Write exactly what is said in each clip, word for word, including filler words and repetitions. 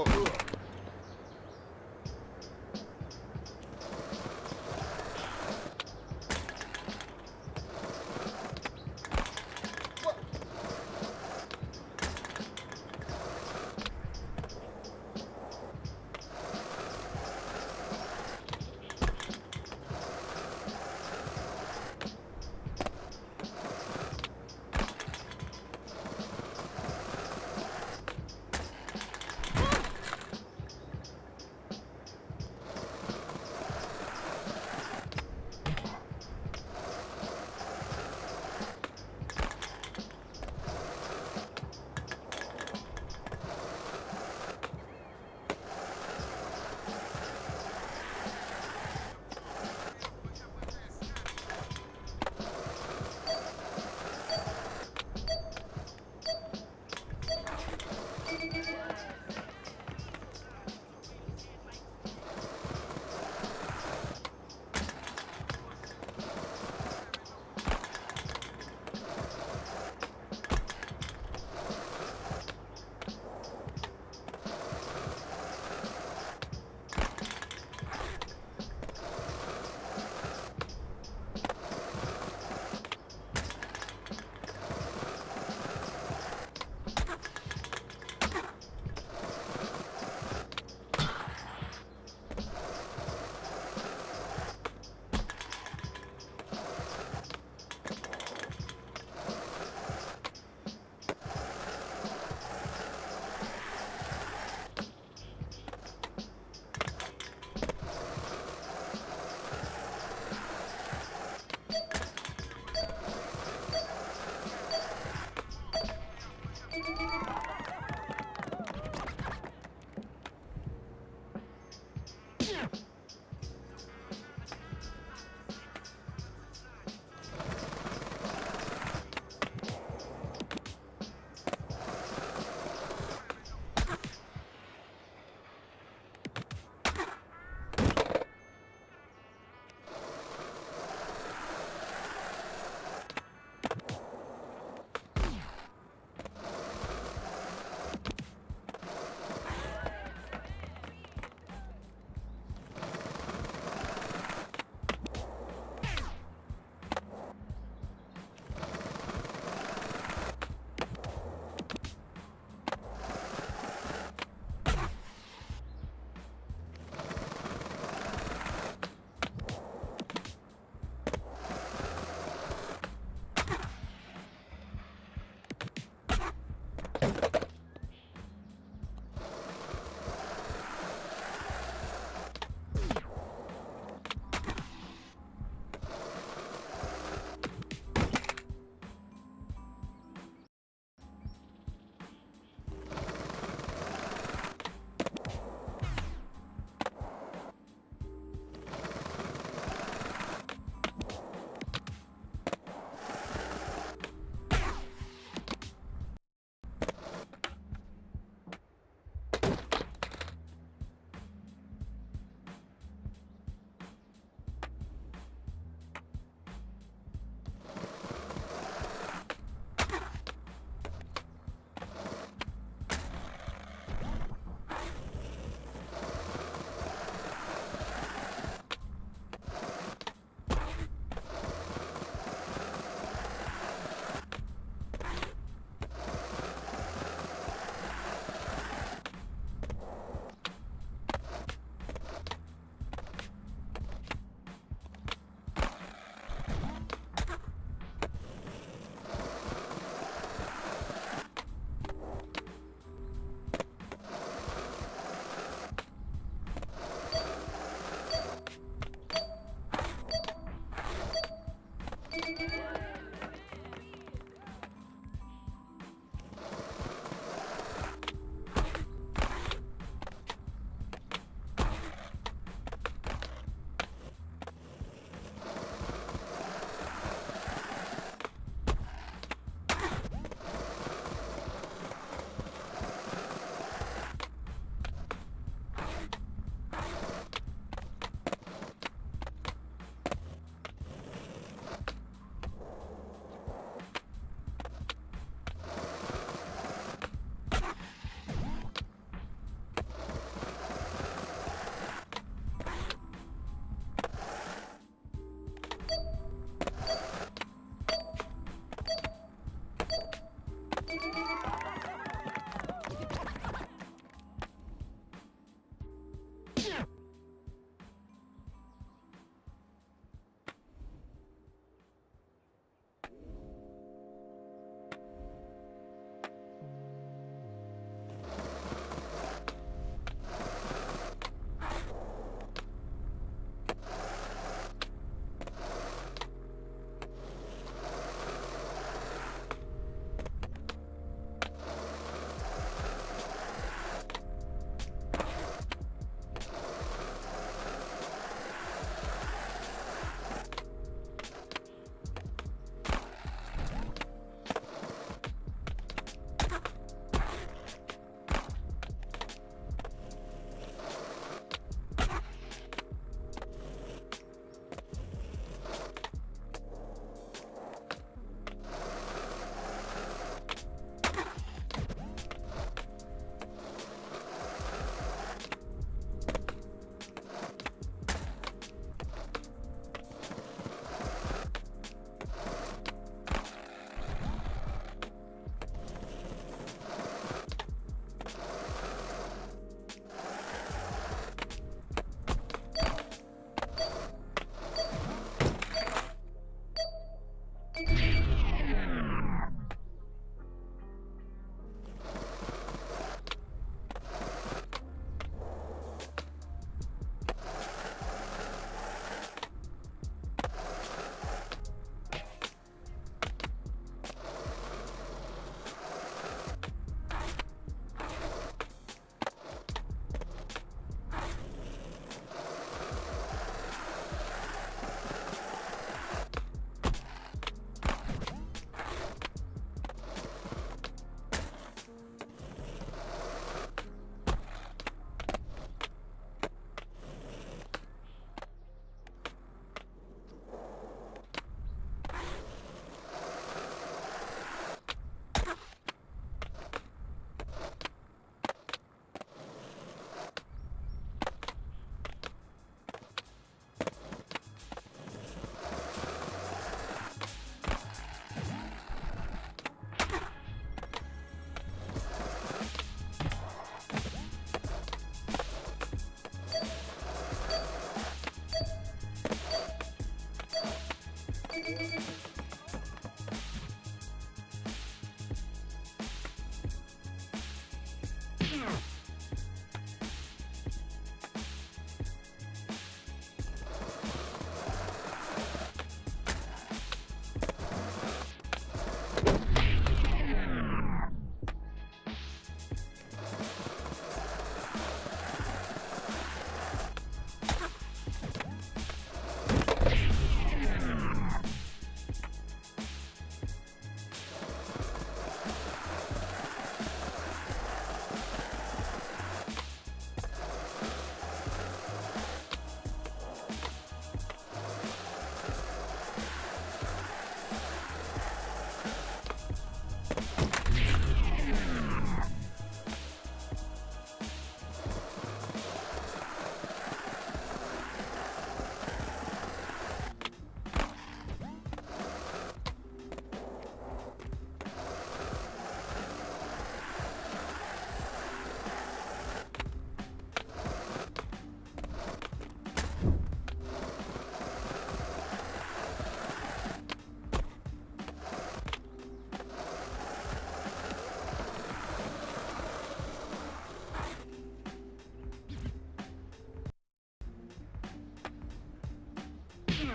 Whoa.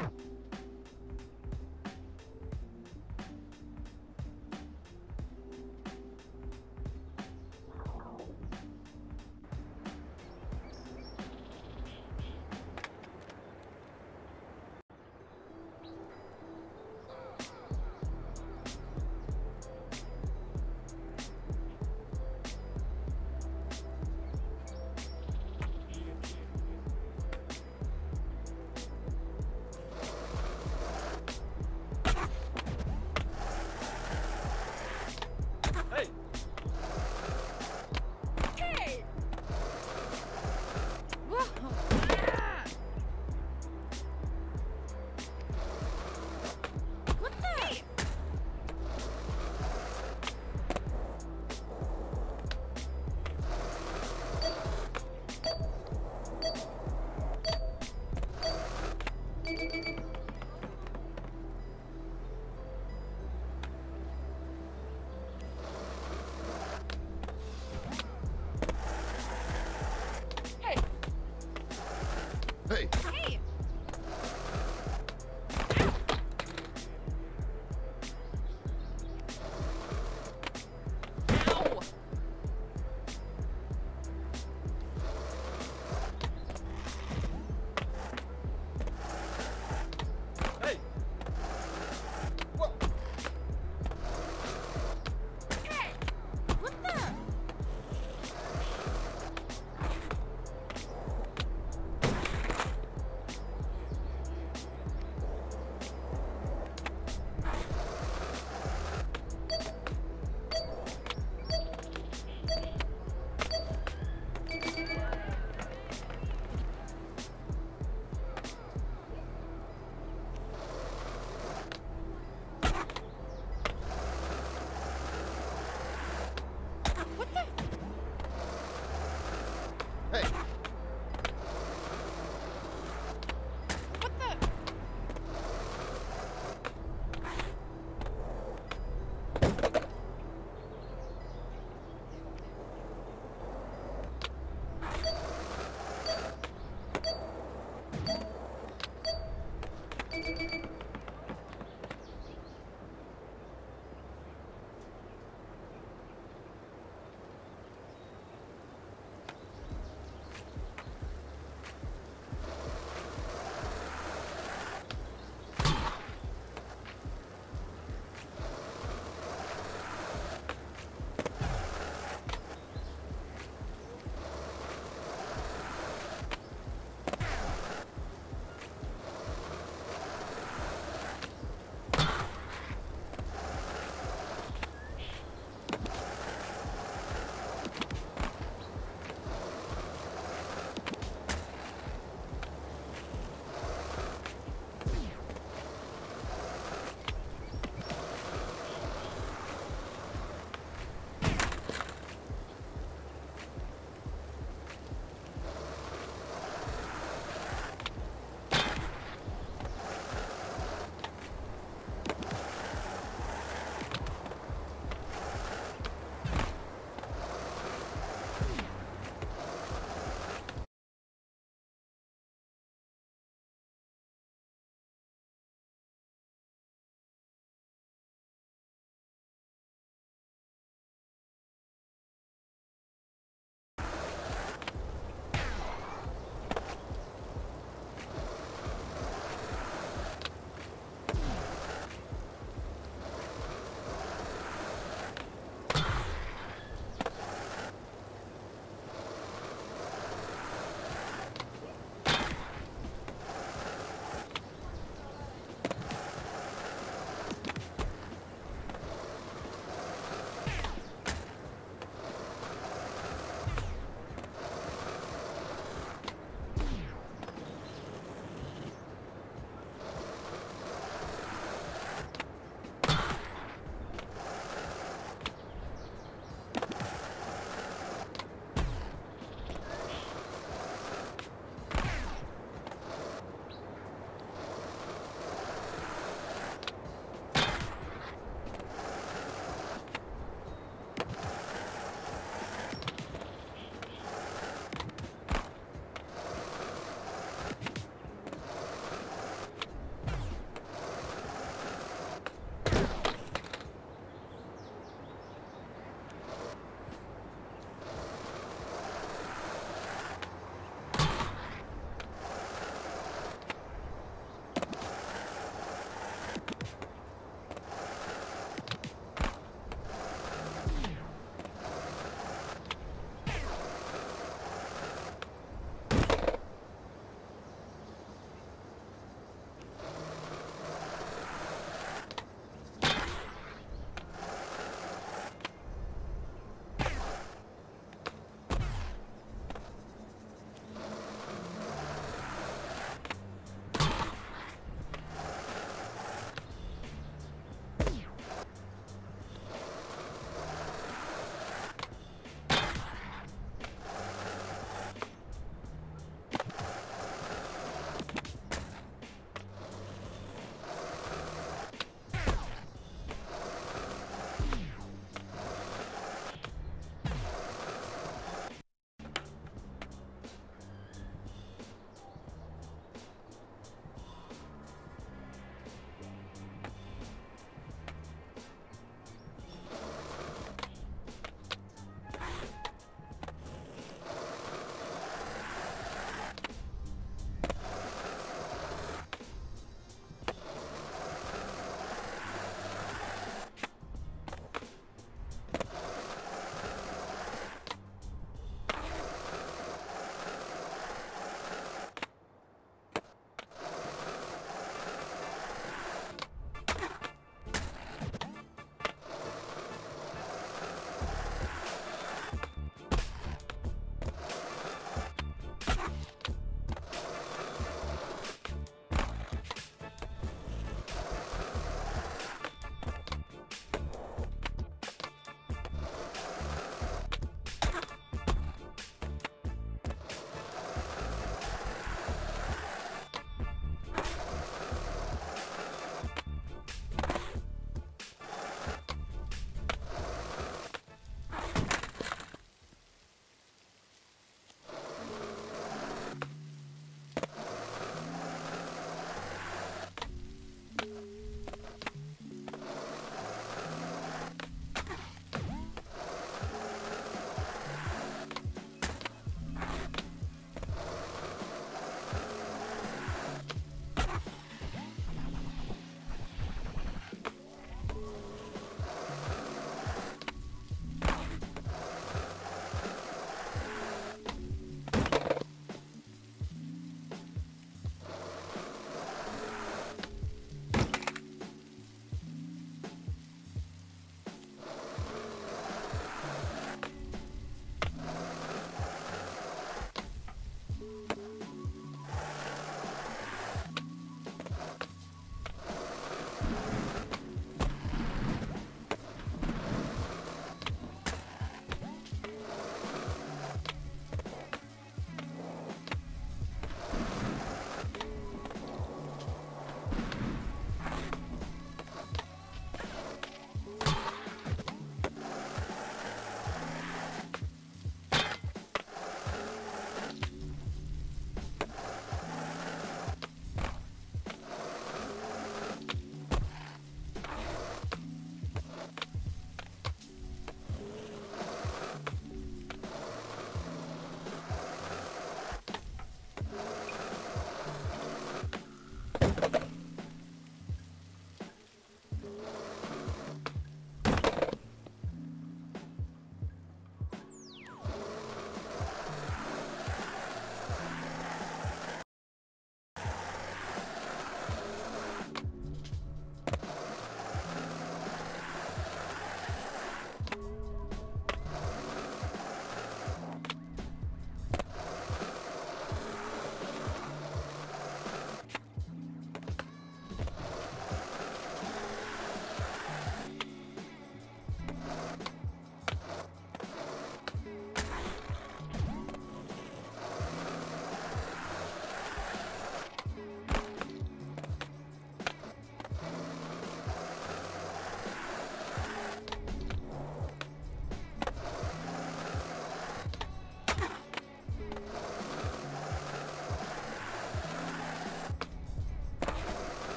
You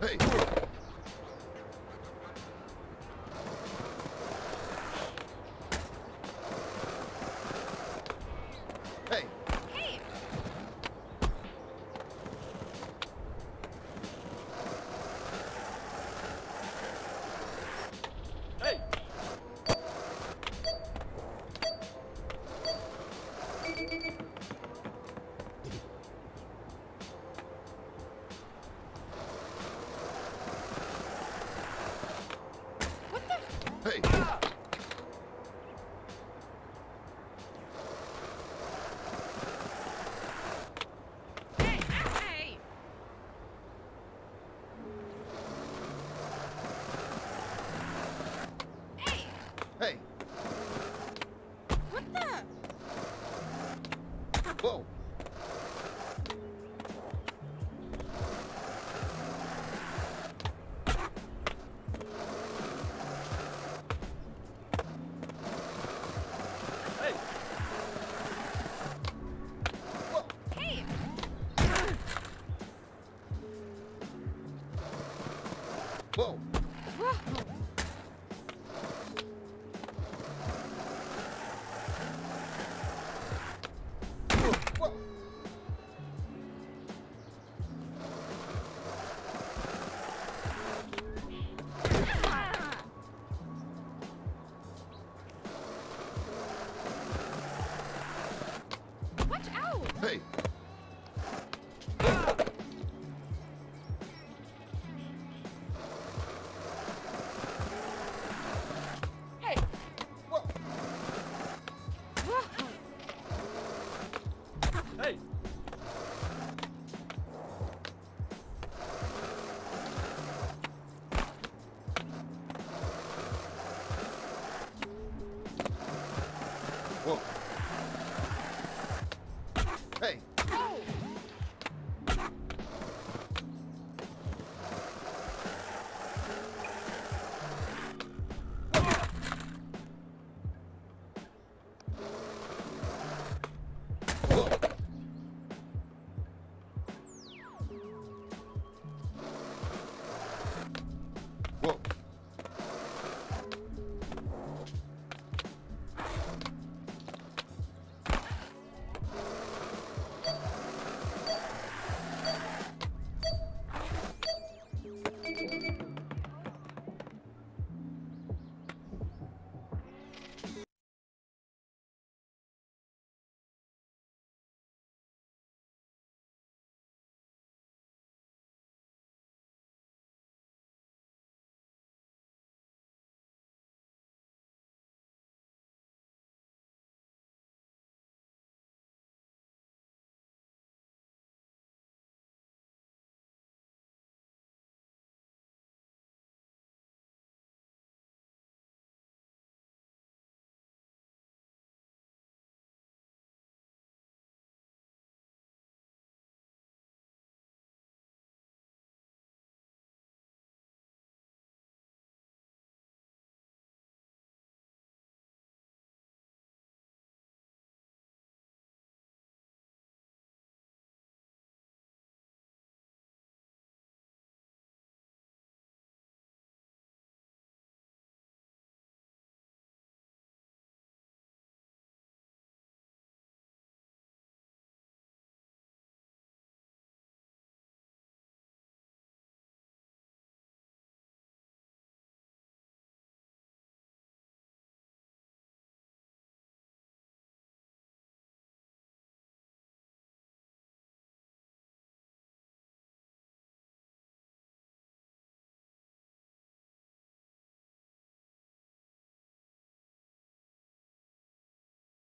Hey! Whoa! Watch out! Hey!